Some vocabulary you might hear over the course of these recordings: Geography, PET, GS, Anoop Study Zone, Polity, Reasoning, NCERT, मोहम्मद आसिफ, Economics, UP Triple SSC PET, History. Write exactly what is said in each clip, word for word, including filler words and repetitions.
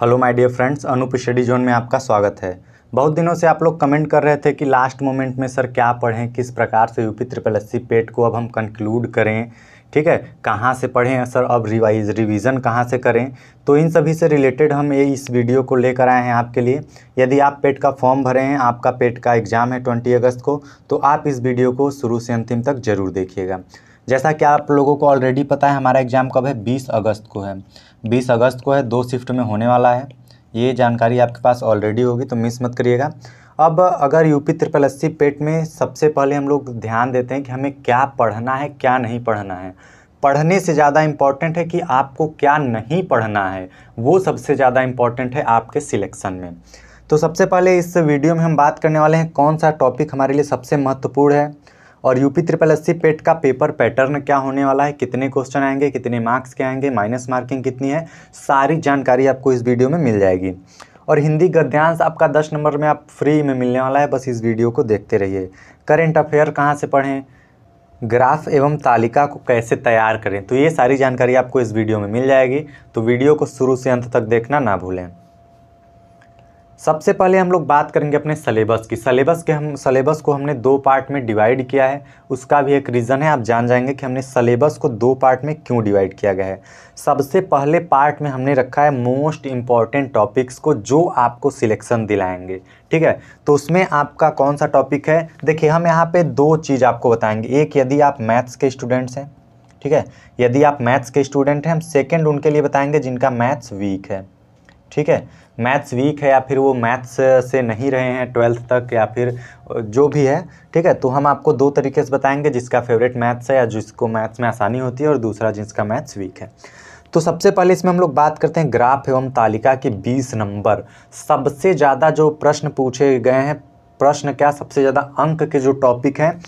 Hello my dear friends, Anoop study zone में आपका स्वागत है। बहुत दिनों से आप लोग कमेंट कर रहे थे कि लास्ट मोमेंट में सर क्या पढ़ें, किस प्रकार से यूपी ट्रिपल एसएससी पेट को अब हम कंक्लूड करें, ठीक है, कहाँ से पढ़ें सर, अब रिवाइज रिवीजन कहाँ से करें। तो इन सभी से रिलेटेड हम ये इस वीडियो को लेकर आए हैं आपके लिए। यदि आप पेट का फॉर्म भरे हैं, आपका पेट का एग्ज़ाम है ट्वेंटी अगस्त को, तो आप इस वीडियो को शुरू से अंतिम तक जरूर देखिएगा। जैसा कि आप लोगों को ऑलरेडी पता है, हमारा एग्ज़ाम कब है, बीस अगस्त को है। बीस अगस्त को है, दो शिफ्ट में होने वाला है। ये जानकारी आपके पास ऑलरेडी होगी, तो मिस मत करिएगा। अब अगर यूपी ट्रिपल एसएससी पेट में सबसे पहले हम लोग ध्यान देते हैं कि हमें क्या पढ़ना है, क्या नहीं पढ़ना है। पढ़ने से ज़्यादा इम्पॉर्टेंट है कि आपको क्या नहीं पढ़ना है, वो सबसे ज़्यादा इम्पॉर्टेंट है आपके सिलेक्शन में। तो सबसे पहले इस वीडियो में हम बात करने वाले हैं कौन सा टॉपिक हमारे लिए सबसे महत्वपूर्ण है, और यूपी ट्रिपल एसएससी पेट का पेपर पैटर्न क्या होने वाला है, कितने क्वेश्चन आएंगे, कितने मार्क्स के आएंगे, माइनस मार्किंग कितनी है, सारी जानकारी आपको इस वीडियो में मिल जाएगी। और हिंदी गद्यांश आपका दस नंबर में आप फ्री में मिलने वाला है, बस इस वीडियो को देखते रहिए। करेंट अफेयर कहाँ से पढ़ें, ग्राफ एवं तालिका को कैसे तैयार करें, तो ये सारी जानकारी आपको इस वीडियो में मिल जाएगी। तो वीडियो को शुरू से अंत तक देखना ना भूलें। सबसे पहले हम लोग बात करेंगे अपने सलेबस की। सलेबस के हम सलेबस को हमने दो पार्ट में डिवाइड किया है, उसका भी एक रीज़न है, आप जान जाएंगे कि हमने सलेबस को दो पार्ट में क्यों डिवाइड किया गया है। सबसे पहले पार्ट में हमने रखा है मोस्ट इम्पॉर्टेंट टॉपिक्स को जो आपको सिलेक्शन दिलाएंगे, ठीक है। तो उसमें आपका कौन सा टॉपिक है, देखिए हम यहाँ पर दो चीज़ आपको बताएंगे। एक, यदि आप मैथ्स के स्टूडेंट्स हैं, ठीक है, यदि आप मैथ्स के स्टूडेंट हैं, हम सेकेंड उनके लिए बताएँगे जिनका मैथ्स वीक है, ठीक है, मैथ्स वीक है या फिर वो मैथ्स से नहीं रहे हैं ट्वेल्थ तक या फिर जो भी है, ठीक है। तो हम आपको दो तरीके से बताएंगे, जिसका फेवरेट मैथ्स है या जिसको मैथ्स में आसानी होती है, और दूसरा जिसका मैथ्स वीक है। तो सबसे पहले इसमें हम लोग बात करते हैं ग्राफ एवं तालिका की। बीस नंबर सबसे ज़्यादा जो प्रश्न पूछे गए हैं, प्रश्न क्या सबसे ज़्यादा अंक के जो टॉपिक हैं,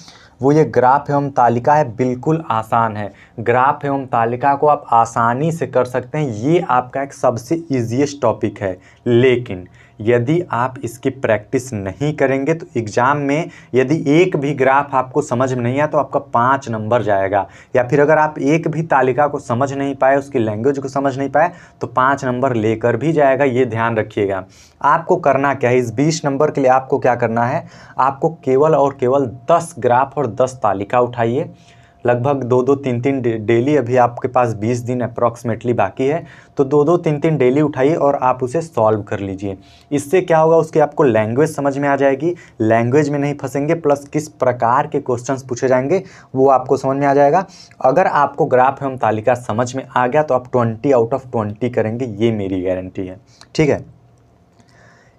वो ये ग्राफ एवं तालिका है। बिल्कुल आसान है, ग्राफ एवं तालिका को आप आसानी से कर सकते हैं, ये आपका एक सबसे ईजीएस्ट टॉपिक है। लेकिन यदि आप इसकी प्रैक्टिस नहीं करेंगे तो एग्ज़ाम में यदि एक भी ग्राफ आपको समझ में नहीं आया तो आपका पाँच नंबर जाएगा, या फिर अगर आप एक भी तालिका को समझ नहीं पाए, उसकी लैंग्वेज को समझ नहीं पाए, तो पाँच नंबर लेकर भी जाएगा। ये ध्यान रखिएगा। आपको करना क्या है, इस बीस नंबर के लिए आपको क्या करना है, आपको केवल और केवल दस ग्राफ और दस तालिका उठाइए। लगभग दो दो तीन तीन डेली, अभी आपके पास बीस दिन अप्रॉक्सीमेटली बाकी है, तो दो दो तीन तीन डेली उठाइए और आप उसे सॉल्व कर लीजिए। इससे क्या होगा, उसकी आपको लैंग्वेज समझ में आ जाएगी, लैंग्वेज में नहीं फंसेंगे, प्लस किस प्रकार के क्वेश्चंस पूछे जाएंगे वो आपको समझ में आ जाएगा। अगर आपको ग्राफ एवं तालिका समझ में आ गया तो आप ट्वेंटी आउट ऑफ ट्वेंटी करेंगे, ये मेरी गारंटी है, ठीक है।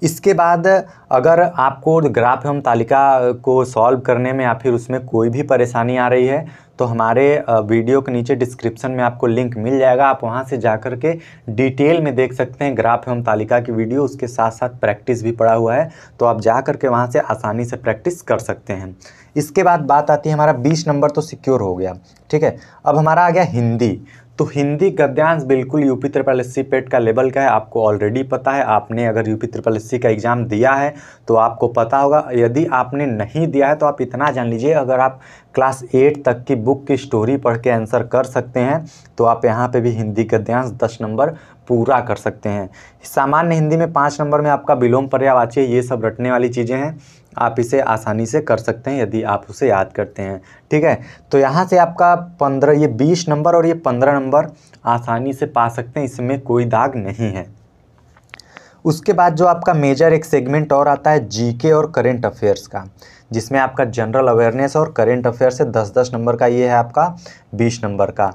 इसके बाद अगर आपको ग्राफ एवं तालिका को सॉल्व करने में या फिर उसमें कोई भी परेशानी आ रही है तो हमारे वीडियो के नीचे डिस्क्रिप्शन में आपको लिंक मिल जाएगा, आप वहां से जाकर के डिटेल में देख सकते हैं ग्राफ एवं तालिका की वीडियो। उसके साथ साथ प्रैक्टिस भी पड़ा हुआ है, तो आप जा कर के वहाँ से आसानी से प्रैक्टिस कर सकते हैं। इसके बाद बात आती है, हमारा बीस नंबर तो सिक्योर हो गया, ठीक है। अब हमारा आ गया हिंदी। तो हिंदी गद्यांश बिल्कुल यूपी ट्रिपल एसएससी पेट का लेवल का है, आपको ऑलरेडी पता है। आपने अगर यूपी ट्रिपल एसएससी का एग्ज़ाम दिया है तो आपको पता होगा, यदि आपने नहीं दिया है तो आप इतना जान लीजिए, अगर आप क्लास एट तक की बुक की स्टोरी पढ़ के आंसर कर सकते हैं तो आप यहाँ पे भी हिंदी गद्यांश दस नंबर पूरा कर सकते हैं। सामान्य हिंदी में पाँच नंबर में आपका विलोम पर्यायवाची, ये सब रटने वाली चीज़ें हैं, आप इसे आसानी से कर सकते हैं यदि आप उसे याद करते हैं, ठीक है। तो यहाँ से आपका पंद्रह, ये बीस नंबर और ये पंद्रह नंबर आसानी से पा सकते हैं, इसमें कोई दाग नहीं है। उसके बाद जो आपका मेजर एक सेगमेंट और आता है जीके और करेंट अफेयर्स का, जिसमें आपका जनरल अवेयरनेस और करेंट अफेयर्स है, दस दस नंबर का ये है आपका बीस नंबर का।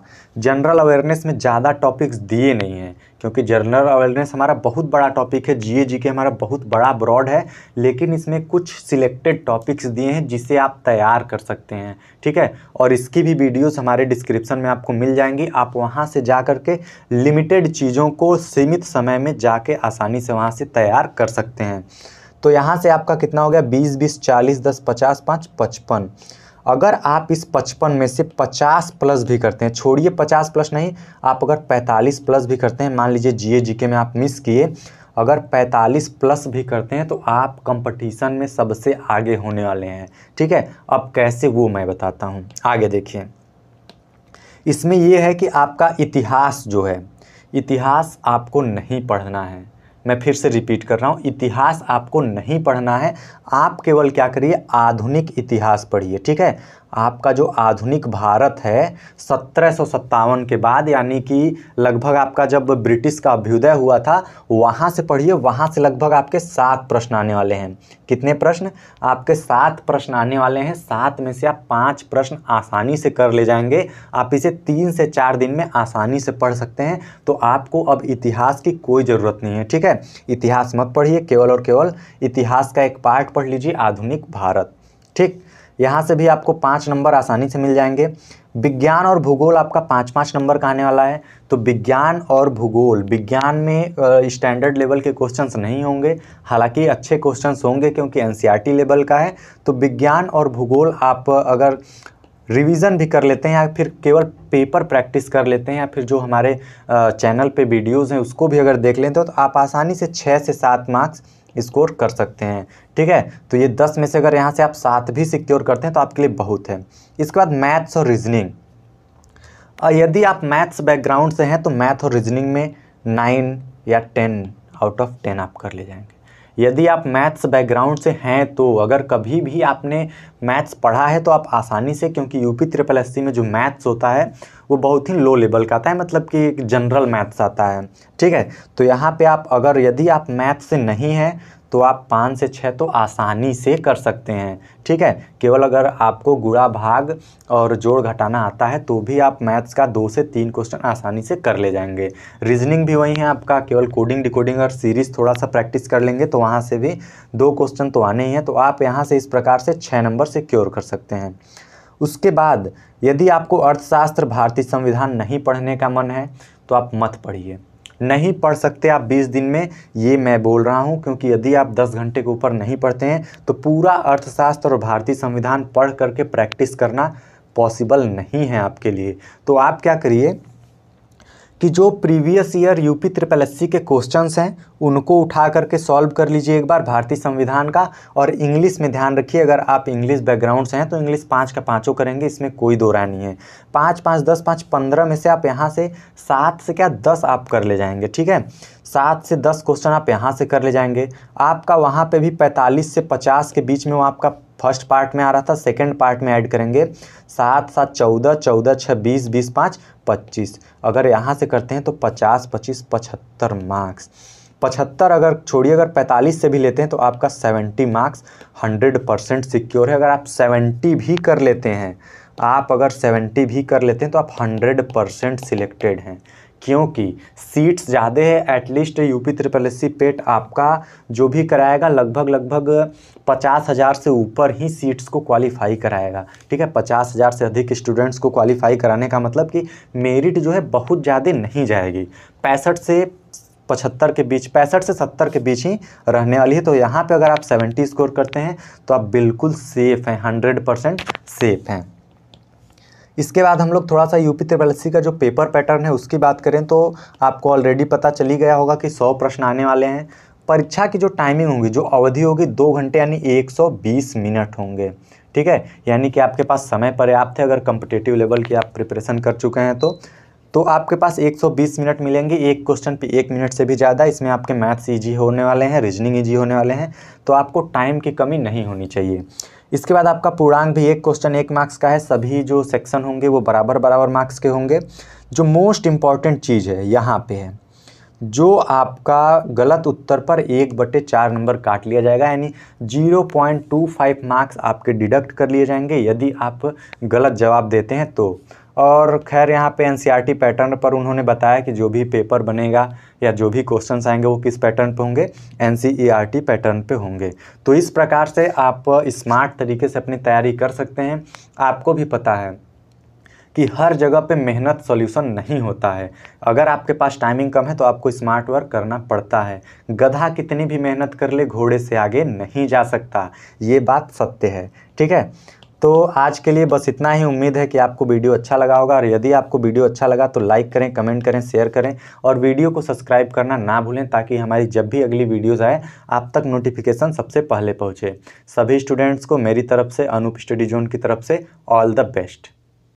जनरल अवेयरनेस में ज़्यादा टॉपिक्स दिए नहीं हैं, क्योंकि जनरल अवेयरनेस हमारा बहुत बड़ा टॉपिक है, जीए जीके हमारा बहुत बड़ा ब्रॉड है, लेकिन इसमें कुछ सिलेक्टेड टॉपिक्स दिए हैं जिसे आप तैयार कर सकते हैं, ठीक है। और इसकी भी वीडियोस हमारे डिस्क्रिप्शन में आपको मिल जाएंगी, आप वहाँ से जा कर के लिमिटेड चीज़ों को सीमित समय में जाके आसानी से वहाँ से तैयार कर सकते हैं। तो यहाँ से आपका कितना हो गया, बीस बीस चालीस दस पचास पाँच पचपन। अगर आप इस पचपन में से पचास प्लस भी करते हैं, छोड़िए पचास प्लस नहीं, आप अगर पैंतालीस प्लस भी करते हैं, मान लीजिए जीए जीके में आप मिस किए, अगर पैंतालीस प्लस भी करते हैं तो आप कंपटीशन में सबसे आगे होने वाले हैं, ठीक है। अब कैसे वो मैं बताता हूँ, आगे देखिए। इसमें यह है कि आपका इतिहास जो है, इतिहास आपको नहीं पढ़ना है, मैं फिर से रिपीट कर रहा हूँ, इतिहास आपको नहीं पढ़ना है, आप केवल क्या करिए, आधुनिक इतिहास पढ़िए। ठीक है, आपका जो आधुनिक भारत है सत्रह सौ सत्तावन के बाद, यानी कि लगभग आपका जब ब्रिटिश का अभ्युदय हुआ था वहाँ से पढ़िए। वहाँ से लगभग आपके सात प्रश्न आने वाले हैं। कितने प्रश्न? आपके सात प्रश्न आने वाले हैं। सात में से आप पाँच प्रश्न आसानी से कर ले जाएंगे। आप इसे तीन से चार दिन में आसानी से पढ़ सकते हैं। तो आपको अब इतिहास की कोई ज़रूरत नहीं है। ठीक है, इतिहास मत पढ़िए, केवल और केवल इतिहास का एक पार्ट पढ़ लीजिए, आधुनिक भारत। ठीक, यहाँ से भी आपको पाँच नंबर आसानी से मिल जाएंगे। विज्ञान और भूगोल आपका पाँच पाँच नंबर का आने वाला है। तो विज्ञान और भूगोल, विज्ञान में स्टैंडर्ड लेवल के क्वेश्चंस नहीं होंगे, हालांकि अच्छे क्वेश्चंस होंगे क्योंकि एनसीईआरटी लेवल का है। तो विज्ञान और भूगोल आप अगर रिवीजन भी कर लेते हैं या फिर केवल पेपर प्रैक्टिस कर लेते हैं या फिर जो हमारे चैनल पे वीडियोज़ हैं उसको भी अगर देख लेते हो तो आप आसानी से छः से सात मार्क्स स्कोर कर सकते हैं। ठीक है, तो ये दस में से अगर यहाँ से आप सात भी सिक्योर करते हैं तो आपके लिए बहुत है। इसके बाद मैथ्स और रीजनिंग, यदि आप मैथ्स बैकग्राउंड से हैं तो मैथ और रीजनिंग में नाइन या टेन आउट ऑफ टेन आप कर ले जाएंगे। यदि आप मैथ्स बैकग्राउंड से हैं तो अगर कभी भी आपने मैथ्स पढ़ा है तो आप आसानी से, क्योंकि यूपी ट्रिपल एससी में जो मैथ्स होता है वो बहुत ही लो लेवल का आता है, मतलब कि एक जनरल मैथ्स आता है। ठीक है, तो यहाँ पे आप अगर यदि आप मैथ्स से नहीं हैं तो आप पाँच से छः तो आसानी से कर सकते हैं। ठीक है, केवल अगर आपको गुणा भाग और जोड़ घटाना आता है तो भी आप मैथ्स का दो से तीन क्वेश्चन आसानी से कर ले जाएंगे। रीजनिंग भी वही है आपका, केवल कोडिंग डिकोडिंग और सीरीज थोड़ा सा प्रैक्टिस कर लेंगे तो वहाँ से भी दो क्वेश्चन तो आने ही हैं। तो आप यहाँ से इस प्रकार से छः नंबर सिक्योर कर सकते हैं। उसके बाद यदि आपको अर्थशास्त्र, भारतीय संविधान नहीं पढ़ने का मन है तो आप मत पढ़िए, नहीं पढ़ सकते आप बीस दिन में, ये मैं बोल रहा हूँ। क्योंकि यदि आप दस घंटे के ऊपर नहीं पढ़ते हैं तो पूरा अर्थशास्त्र और भारतीय संविधान पढ़ करके प्रैक्टिस करना पॉसिबल नहीं है आपके लिए। तो आप क्या करिए कि जो previous year UP triple SC के क्वेश्चंस हैं उनको उठा करके सॉल्व कर लीजिए एक बार भारतीय संविधान का। और इंग्लिश में ध्यान रखिए, अगर आप इंग्लिश बैकग्राउंड से हैं तो इंग्लिश पाँच का पाँचों करेंगे, इसमें कोई दो राय नहीं है। पाँच पाँच दस, पाँच पंद्रह में से आप यहाँ से सात से क्या दस आप कर ले जाएंगे। ठीक है, सात से दस क्वेश्चन आप यहाँ से कर ले जाएंगे। आपका वहाँ पर भी पैंतालीस से पचास के बीच में वो आपका फर्स्ट पार्ट में आ रहा था, सेकंड पार्ट में ऐड करेंगे सात सात चौदह, चौदह छः बीस, बीस पाँच पच्चीस। अगर यहाँ से करते हैं तो पचास पच्चीस पचहत्तर मार्क्स, पचहत्तर अगर छोड़िए, अगर पैंतालीस से भी लेते हैं तो आपका सत्तर मार्क्स हंड्रेड परसेंट सिक्योर है। अगर आप सत्तर भी कर लेते हैं, आप अगर सत्तर भी कर लेते हैं तो आप हंड्रेड परसेंट सिलेक्टेड हैं, क्योंकि सीट्स ज़्यादा है। At least UP triple SC PET आपका जो भी कराएगा लगभग लगभग पचास हज़ार से ऊपर ही सीट्स को क्वालिफाई कराएगा। ठीक है, पचास हज़ार से अधिक स्टूडेंट्स को क्वालिफाई कराने का मतलब कि मेरिट जो है बहुत ज़्यादा नहीं जाएगी। पैंसठ से पचहत्तर के बीच, पैंसठ से सत्तर के बीच ही रहने वाली है। तो यहाँ पे अगर आप सत्तर स्कोर करते हैं तो आप बिल्कुल सेफ़ हैं, हंड्रेड परसेंट सेफ़ हैं। इसके बाद हम लोग थोड़ा सा यूपी ट्रिपल एससी का जो पेपर पैटर्न है उसकी बात करें तो आपको ऑलरेडी पता चली गया होगा कि सौ प्रश्न आने वाले हैं। परीक्षा की जो टाइमिंग होगी, जो अवधि होगी, दो घंटे यानी एक सौ बीस मिनट होंगे। ठीक है, यानी कि आपके पास समय पर्याप्त है। अगर कॉम्पिटिटिव लेवल की आप प्रिपरेशन कर चुके हैं तो तो आपके पास एक सौ बीस मिनट मिलेंगे, एक क्वेश्चन पे एक मिनट से भी ज़्यादा। इसमें आपके मैथ्स ईजी होने वाले हैं, रीजनिंग ईजी होने वाले हैं, तो आपको टाइम की कमी नहीं होनी चाहिए। इसके बाद आपका पूर्णांक भी एक क्वेश्चन एक मार्क्स का है। सभी जो सेक्शन होंगे वो बराबर बराबर मार्क्स के होंगे। जो मोस्ट इम्पॉर्टेंट चीज़ है यहाँ पे है, जो आपका गलत उत्तर पर एक बटे चार नंबर काट लिया जाएगा, यानी zero point two five marks आपके डिडक्ट कर लिए जाएंगे यदि आप गलत जवाब देते हैं तो। और खैर यहाँ पे एनसीईआरटी पैटर्न पर उन्होंने बताया कि जो भी पेपर बनेगा या जो भी क्वेश्चंस आएंगे वो किस पैटर्न पे होंगे, एनसीईआरटी पैटर्न पे होंगे। तो इस प्रकार से आप स्मार्ट तरीके से अपनी तैयारी कर सकते हैं। आपको भी पता है कि हर जगह पे मेहनत सॉल्यूशन नहीं होता है। अगर आपके पास टाइमिंग कम है तो आपको स्मार्ट वर्क करना पड़ता है। गधा कितनी भी मेहनत कर ले घोड़े से आगे नहीं जा सकता, ये बात सत्य है। ठीक है, तो आज के लिए बस इतना ही। उम्मीद है कि आपको वीडियो अच्छा लगा होगा, और यदि आपको वीडियो अच्छा लगा तो लाइक करें, कमेंट करें, शेयर करें, और वीडियो को सब्सक्राइब करना ना भूलें ताकि हमारी जब भी अगली वीडियोस आए आप तक नोटिफिकेशन सबसे पहले पहुंचे। सभी स्टूडेंट्स को मेरी तरफ से, अनूप स्टडी जोन की तरफ से, ऑल द बेस्ट।